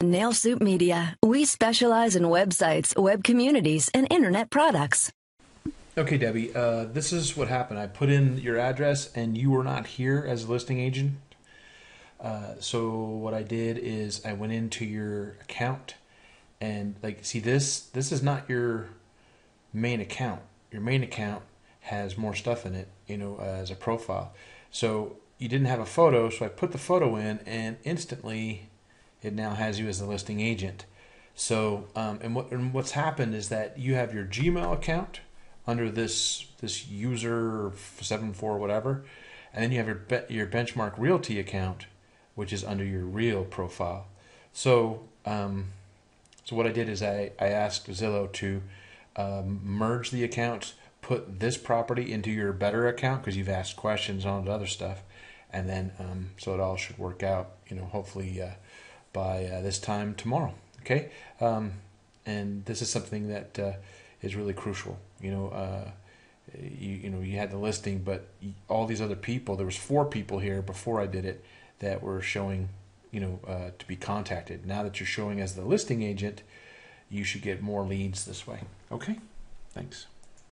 Nail Soup Media. We specialize in websites, web communities, and internet products. Okay, Debbie, this is what happened. I put in your address and you were not here as a listing agent. So what I did is I went into your account and, like, see, this is not your main account. Your main account has more stuff in it, you know, as a profile. So you didn't have a photo, so I put the photo in and instantly it now has you as the listing agent. So what's happened is that you have your Gmail account under this user 74 whatever, and then you have your Benchmark Realty account, which is under your Real profile. So so what I did is I asked Zillow to merge the accounts, put this property into your Better account because you've asked questions on the other stuff, and then so it all should work out, you know, hopefully by this time tomorrow. Okay, and this is something that is really crucial. You know, you had the listing, but all these other people, there was 4 people here before I did it that were showing, you know, to be contacted. Now that you're showing as the listing agent, you should get more leads this way. Okay, thanks.